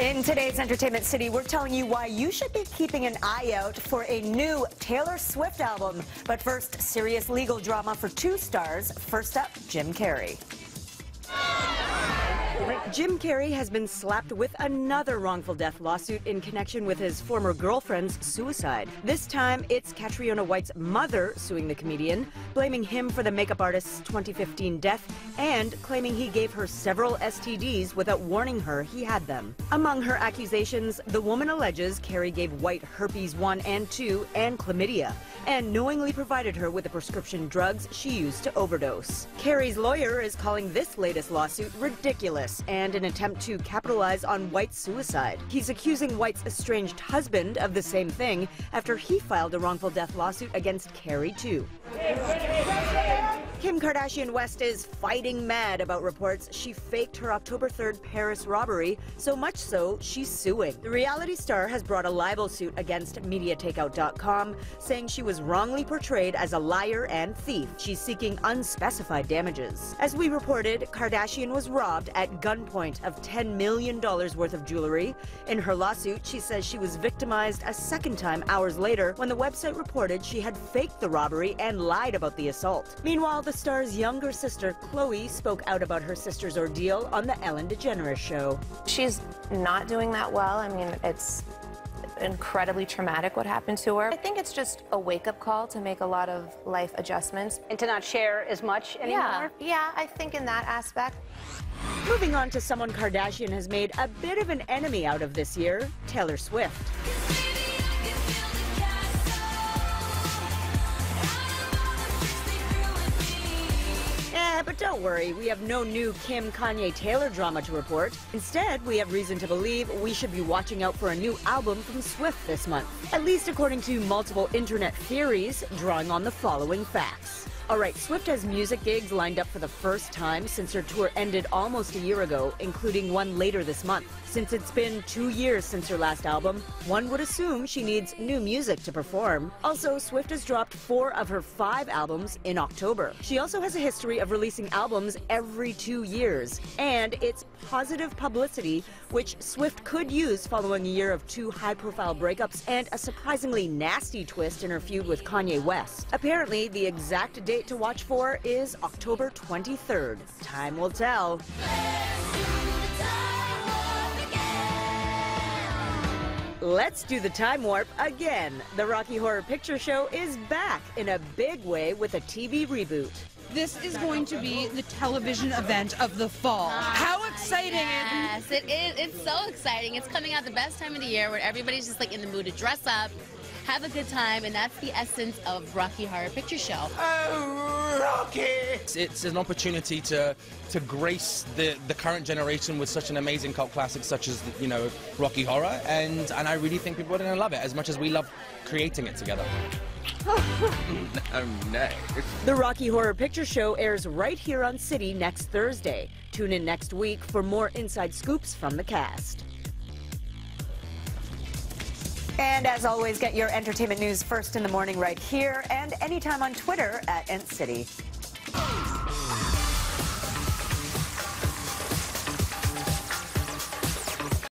In today's Entertainment City, we're telling you why you should be keeping an eye out for a new Taylor Swift album. But first, serious legal drama for two stars. First up, Jim Carrey. Jim Carrey has been slapped with another wrongful death lawsuit in connection with his former girlfriend's suicide. This time, it's Catriona White's mother suing the comedian, blaming him for the makeup artist's 2015 death and claiming he gave her several STDs without warning her he had them. Among her accusations, the woman alleges Carrey gave White herpes 1 and 2 and chlamydia, and knowingly provided her with the prescription drugs she used to overdose. Carrey's lawyer is calling this latest lawsuit ridiculous and an attempt to capitalize on White's suicide. He's accusing White's estranged husband of the same thing after he filed a wrongful death lawsuit against Carrey, too. Kim Kardashian West is fighting mad about reports she faked her October 3rd Paris robbery, so much so she's suing. The reality star has brought a libel suit against MediaTakeout.com, saying she was wrongly portrayed as a liar and thief. She's seeking unspecified damages. As we reported, Kardashian was robbed at gunpoint of $10 million worth of jewelry. In her lawsuit, she says she was victimized a second time hours later when the website reported she had faked the robbery and lied about the assault. Meanwhile, the star's younger sister, Chloe, spoke out about her sister's ordeal on The Ellen DeGeneres Show. She's not doing that well. I mean, it's incredibly traumatic what happened to her. I think it's just a wake-up call to make a lot of life adjustments. And to not share as much anymore? Yeah, I think in that aspect. Moving on to someone Kardashian has made a bit of an enemy out of this year, Taylor Swift. But don't worry, we have no new Kim, Kanye, Taylor drama to report. Instead, we have reason to believe we should be watching out for a new album from Swift this month, at least according to multiple internet theories drawing on the following facts. All right, Swift has music gigs lined up for the first time since her tour ended almost a year ago, including one later this month. Since it's been 2 years since her last album, one would assume she needs new music to perform. Also, Swift has dropped 4 of her 5 albums in October. She also has a history of releasing albums every 2 years, and it's positive publicity, which Swift could use following a year of 2 high-profile breakups and a surprisingly nasty twist in her feud with Kanye West. Apparently, the exact date to watch for is October 23rd. Time will tell. Let's do the time warp again. The Rocky Horror Picture Show is back in a big way with a TV reboot. This is going to be the television event of the fall. How exciting is it? Yes, it is. It's so exciting. It's coming out the best time of the year where everybody's just like in the mood to dress up, have a good time, and that's the essence of Rocky Horror Picture Show. Oh, Rocky! It's an opportunity to grace the current generation with such an amazing cult classic such as, you know, Rocky Horror, and I really think people are going to love it as much as we love creating it together. Oh, no. The Rocky Horror Picture Show airs right here on City next Thursday. Tune in next week for more inside scoops from the cast. And as always, get your entertainment news first in the morning right here and anytime on Twitter at EntCity.